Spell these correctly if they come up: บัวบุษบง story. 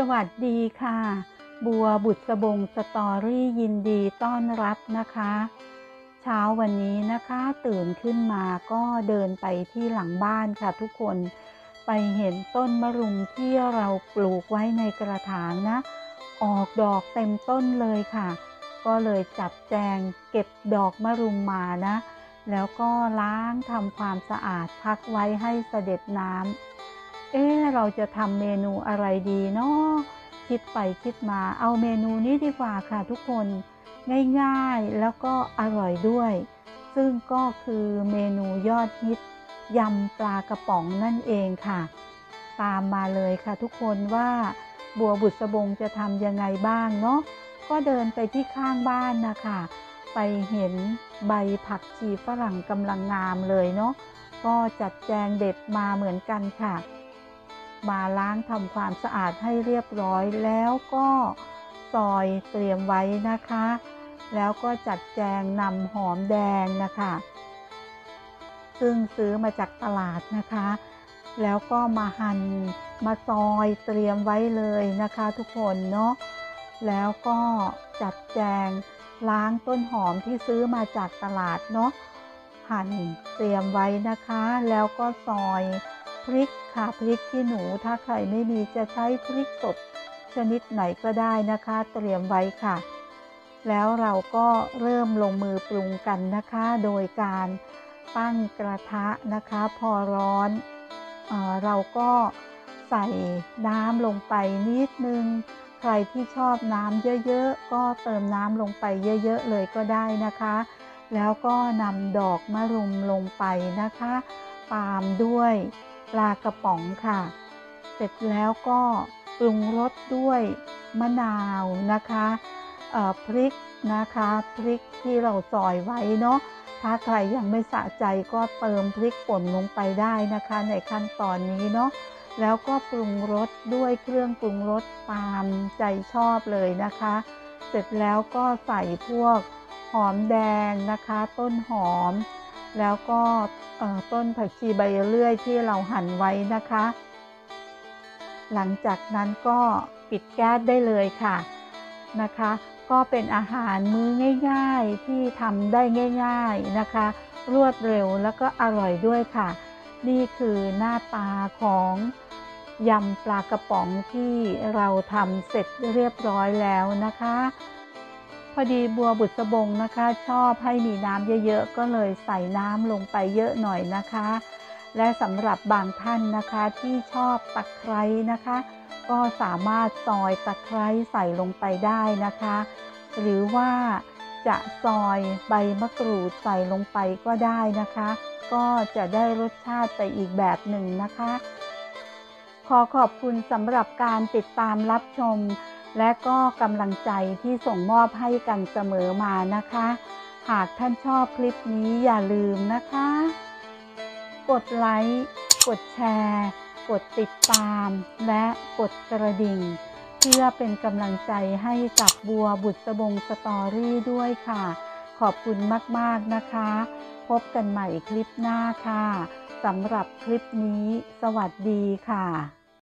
สวัสดีค่ะบัวบุษบงสตอรี่ยินดีต้อนรับนะคะเช้าวันนี้นะคะตื่นขึ้นมาก็เดินไปที่หลังบ้านค่ะทุกคนไปเห็นต้นมะรุมที่เราปลูกไว้ในกระถางนะออกดอกเต็มต้นเลยค่ะก็เลยจับแจงเก็บดอกมะรุมมานะแล้วก็ล้างทำความสะอาดพักไว้ให้เสด็จน้ำเราจะทำเมนูอะไรดีเนาะคิดไปคิดมาเอาเมนูนี้ดีกว่าค่ะทุกคนง่ายๆแล้วก็อร่อยด้วยซึ่งก็คือเมนูยอดฮิตยำปลากระป๋องนั่นเองค่ะตามมาเลยค่ะทุกคนว่าบัวบุษบงจะทำยังไงบ้างเนาะก็เดินไปที่ข้างบ้านนะคะไปเห็นใบผักชีฝรั่งกำลังงามเลยเนาะก็จัดแจงเด็ดมาเหมือนกันค่ะมาล้างทำความสะอาดให้เรียบร้อยแล้วก็ซอยเตรียมไว้นะคะแล้วก็จัดแจงนำหอมแดงนะคะซึ่งซื้อมาจากตลาดนะคะแล้วก็มาหั่นมาซอยเตรียมไว้เลยนะคะทุกคนเนาะแล้วก็จัดแจงล้างต้นหอมที่ซื้อมาจากตลาดเนาะหั่นเตรียมไว้นะคะแล้วก็ซอยพริกค่ะพริกขี้หนูถ้าใครไม่มีจะใช้พริกสดชนิดไหนก็ได้นะคะเตรียมไว้ค่ะแล้วเราก็เริ่มลงมือปรุงกันนะคะโดยการตั้งกระทะนะคะพอร้อนเราก็ใส่น้ำลงไปนิดนึงใครที่ชอบน้ำเยอะๆก็เติมน้ำลงไปเยอะๆเลยก็ได้นะคะแล้วก็นำดอกมะรุมลงไปนะคะตามด้วยปลากระป๋องค่ะเสร็จแล้วก็ปรุงรสด้วยมะนาวนะคะพริกนะคะพริกที่เราซอยไว้เนาะถ้าใครยังไม่สะใจก็เติมพริกป่นลงไปได้นะคะในขั้นตอนนี้เนาะแล้วก็ปรุงรสด้วยเครื่องปรุงรสตามใจชอบเลยนะคะเสร็จแล้วก็ใส่พวกหอมแดงนะคะต้นหอมแล้วก็ต้นผักชีใบเลื่อยที่เราหั่นไว้นะคะหลังจากนั้นก็ปิดแก๊สได้เลยค่ะนะคะก็เป็นอาหารมื้อง่ายๆที่ทำได้ง่ายๆนะคะรวดเร็วแล้วก็อร่อยด้วยค่ะนี่คือหน้าตาของยำปลากระป๋องที่เราทำเสร็จเรียบร้อยแล้วนะคะพอดีบัวบุษบงนะคะชอบให้มีน้ำเยอะๆก็เลยใส่น้ำลงไปเยอะหน่อยนะคะและสำหรับบางท่านนะคะที่ชอบตะไคร้นะคะก็สามารถซอยตะไคร้ใส่ลงไปได้นะคะหรือว่าจะซอยใบมะกรูดใส่ลงไปก็ได้นะคะก็จะได้รสชาติไปอีกแบบหนึ่งนะคะขอขอบคุณสำหรับการติดตามรับชมและก็กำลังใจที่ส่งมอบให้กันเสมอมานะคะหากท่านชอบคลิปนี้อย่าลืมนะคะกดไลค์กดแชร์กดติดตามและกดกระดิ่งเพื่อเป็นกำลังใจให้กับบัวบุษบงสตอรี่ด้วยค่ะขอบคุณมากๆนะคะพบกันใหม่คลิปหน้าค่ะสำหรับคลิปนี้สวัสดีค่ะ